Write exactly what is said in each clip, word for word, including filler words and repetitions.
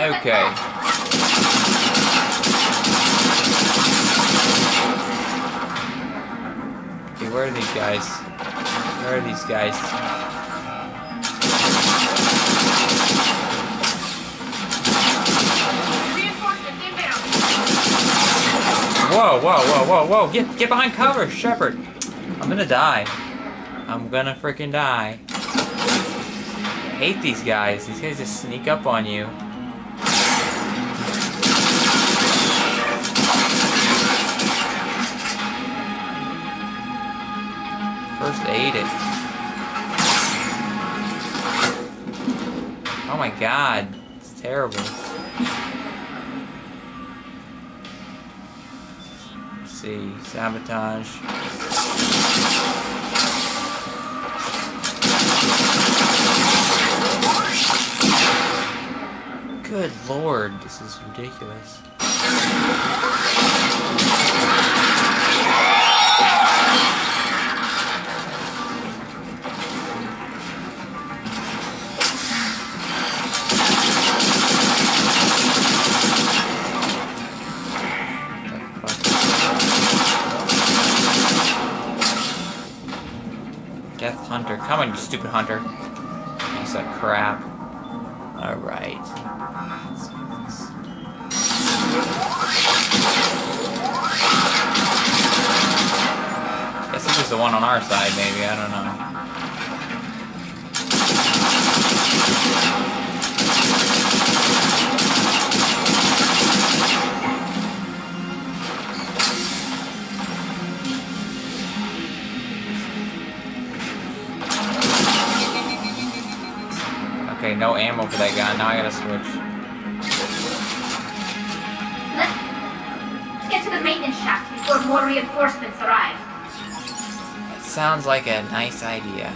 Okay. Okay, where are these guys? Where are these guys? Whoa, whoa, whoa, whoa, whoa! Get, get behind cover, Shepard! I'm gonna die. I'm gonna freaking die. I hate these guys. These guys just sneak up on you. First aid it. Oh my god. It's terrible. Let's see. Sabotage. Good lord, this is ridiculous. Death Hunter, come on, you stupid hunter. Piece of crap. Alright. The one on our side, maybe, I don't know. Okay, no ammo for that guy, now I gotta switch. Let's get to the maintenance shaft before more reinforcements arrive. Sounds like a nice idea.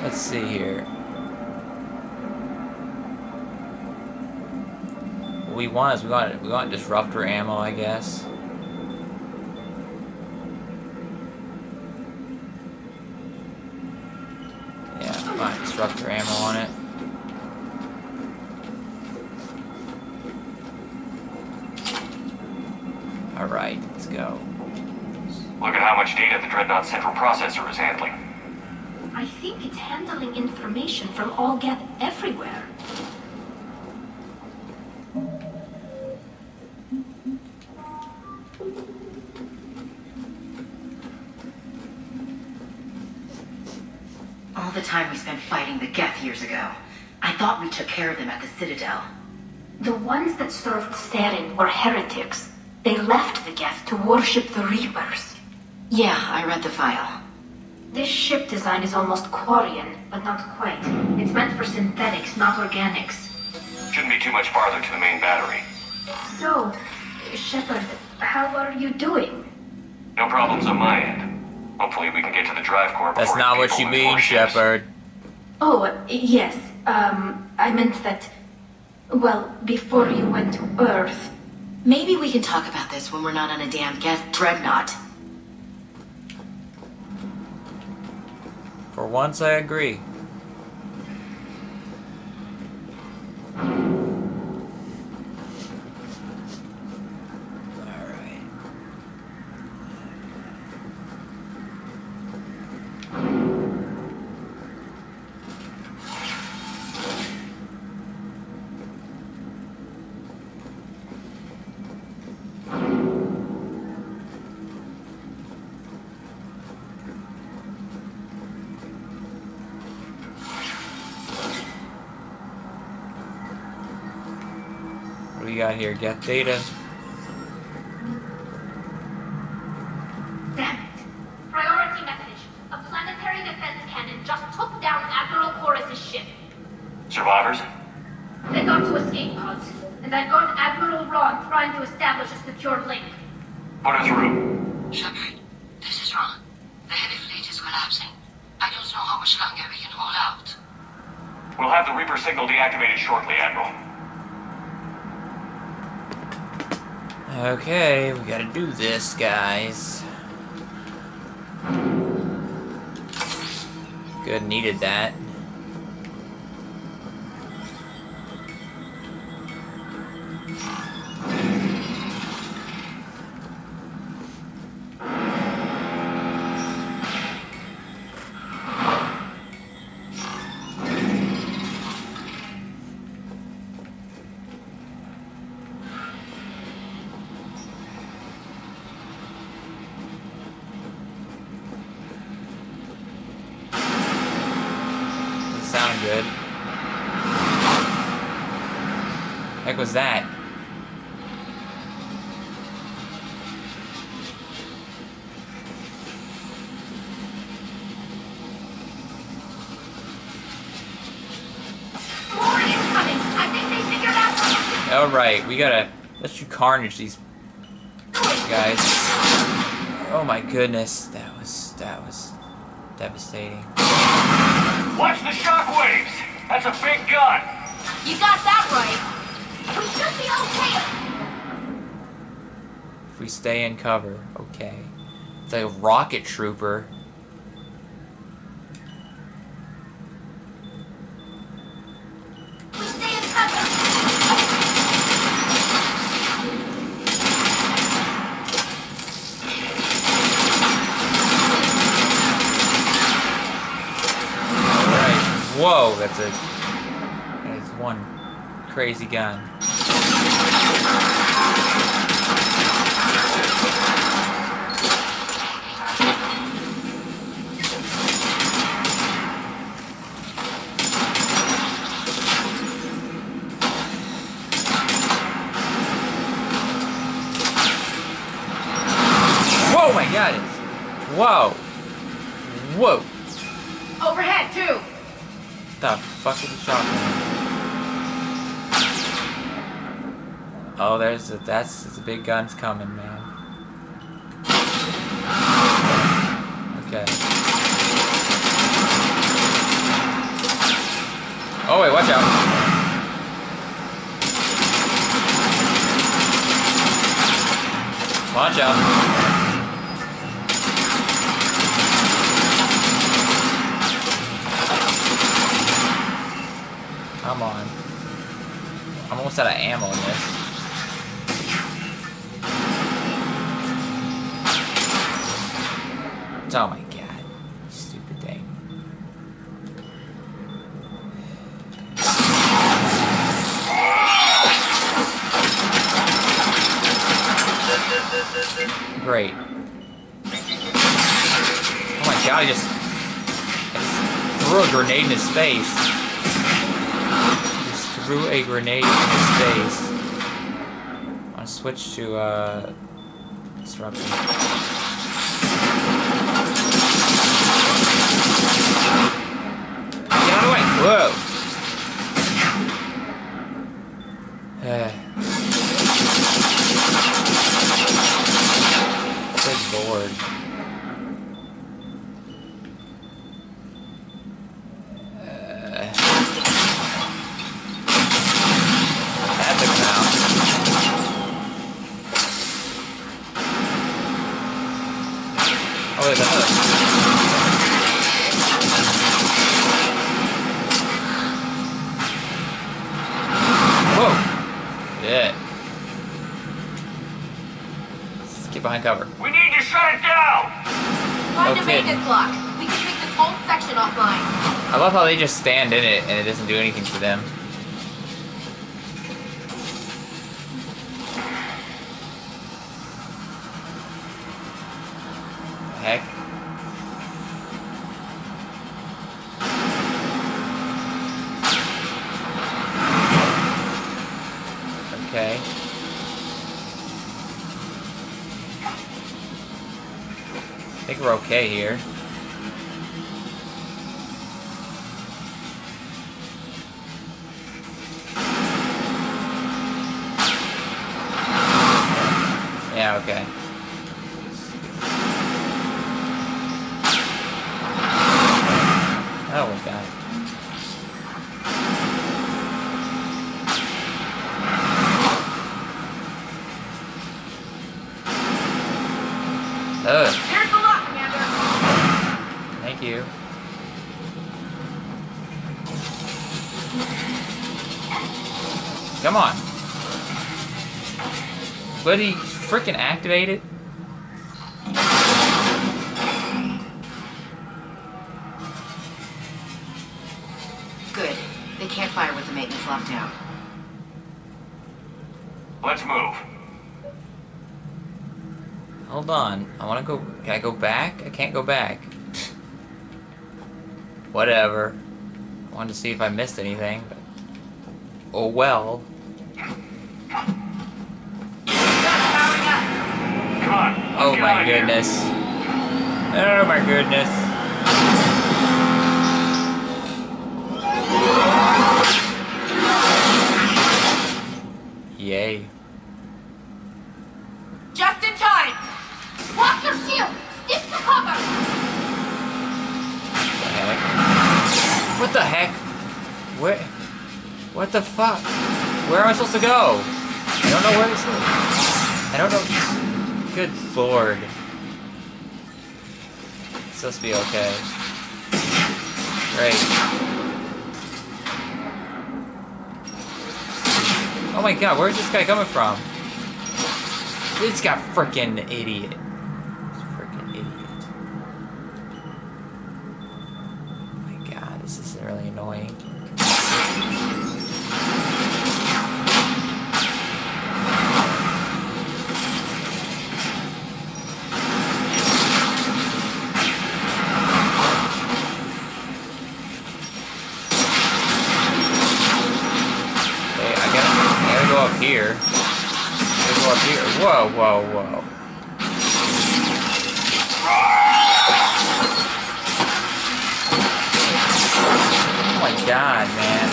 Let's see here. What we want is we want we want disruptor ammo, I guess. Yeah, fine, disruptor ammo on it. Alright, let's go. Look at how much data the Dreadnought central processor is handling. I think it's handling information from all Geth everywhere. All the time we spent fighting the Geth years ago, I thought we took care of them at the Citadel. The ones that served Seren were heretics. They left the Geth to worship the Reapers. Yeah, I read the file. This ship design is almost Quarian, but not quite. It's meant for synthetics, not organics. Shouldn't be too much farther to the main battery. So, Shepard, how are you doing? No problems on my end. Hopefully we can get to the drive core before... That's not what you mean, Shepard. Oh, yes. Um, I meant that... Well, before you went to Earth... Maybe we can talk about this when we're not on a damn Geth Dreadnought. For once, I agree. Alright. Got here, Geth data. Damn it. Priority message. A planetary defense cannon just took down Admiral Chorus' ship. Survivors? They got to escape pods, and I've got Admiral Ron trying to establish a secure link. Put us through. Shepard, this is Ron. The heavy fleet is collapsing. I don't know how much longer we can hold out. We'll have the Reaper signal deactivated shortly, Admiral. Okay, we gotta do this, guys. Good, needed that. Good. Heck was that? More is coming. I think they figured out. All right, we gotta let's do carnage these guys. Oh my goodness, that was that was devastating. Watch the shockwaves! That's a big gun! You got that right! We should be okay! If we stay in cover, okay. It's like a rocket trooper. We stay in cover! Whoa, that's a that is one crazy gun. Whoa, my God! It's, whoa, whoa. Overhead too. The fuck is the shotgun? Oh, there's a, that's, that's a big gun's coming, man. Okay. Oh wait, watch out. Watch out. Come on. I'm almost out of ammo in this. Oh my God. Stupid thing. Great. Oh my God, I just, I just threw a grenade in his face. Threw a grenade in his face. I'm gonna switch to uh, disruption. Get out of the way! Whoa! Good Lord. Behind cover. We need to shut it down! Find a maintenance lock. We can take this whole section offline. I love how they just stand in it and it doesn't do anything to them. Heck. Okay. I think we're okay here. Yeah, okay. Oh, God. Ugh. Thank you. Come on. But he freaking activated. Good. They can't fire with the maintenance lockdown. Let's move. Hold on. I want to go. Can I go back? I can't go back. Whatever. I wanted to see if I missed anything. But... oh well. Oh my goodness. Oh my goodness. Yay. Just in time! Lock your shield! Stick to cover! What the heck? What the heck? Where? What the fuck? Where am I supposed to go? I don't know where this is. I don't know... Good lord. It's supposed to be okay. Great. Oh my god, where's this guy coming from? This guy freaking idiot. Freaking idiot. Oh my god, this is really annoying. Here. Let's go up here. Whoa, whoa, whoa. Oh my god, man.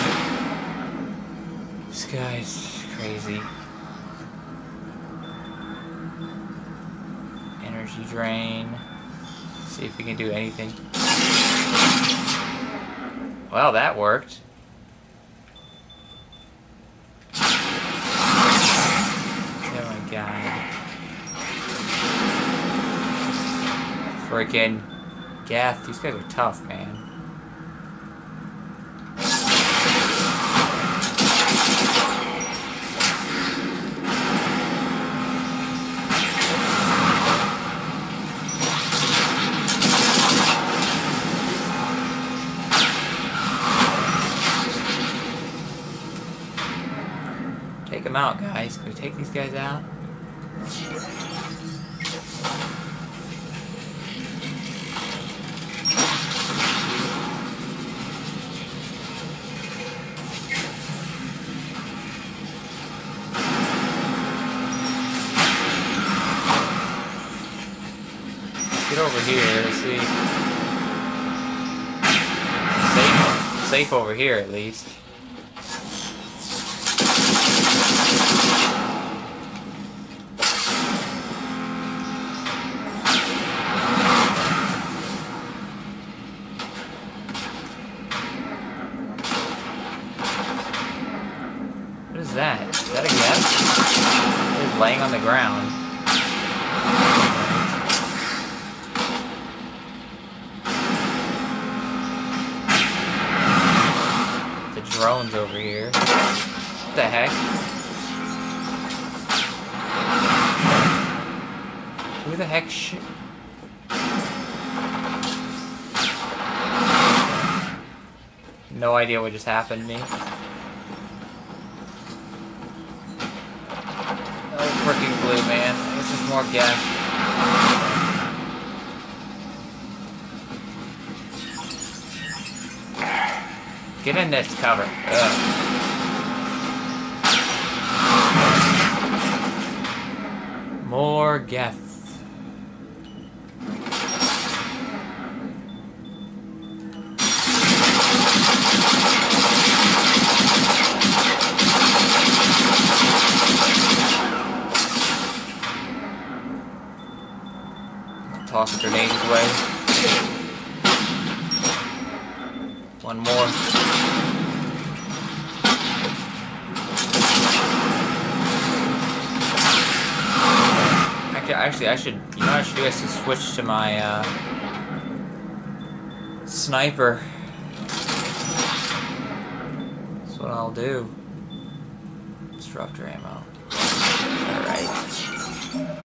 This guy's crazy. Energy drain. Let's see if we can do anything. Well, that worked. Freaking Geth, these guys are tough, man. Take them out, guys. Can we take these guys out? Over here, let's see. Safe, safe over here at least. What is that? Is that a gas? It's laying on the ground. Drones over here. What the heck? Who the heck sh- No idea what just happened to me. Oh, freaking blue, man. This is more gas. Get in this cover. Ugh. More Geth. Toss grenades away. One more. Actually, actually, I should. You know what I should do? I should switch to my. Uh, Sniper. That's what I'll do. Disruptor ammo. Alright.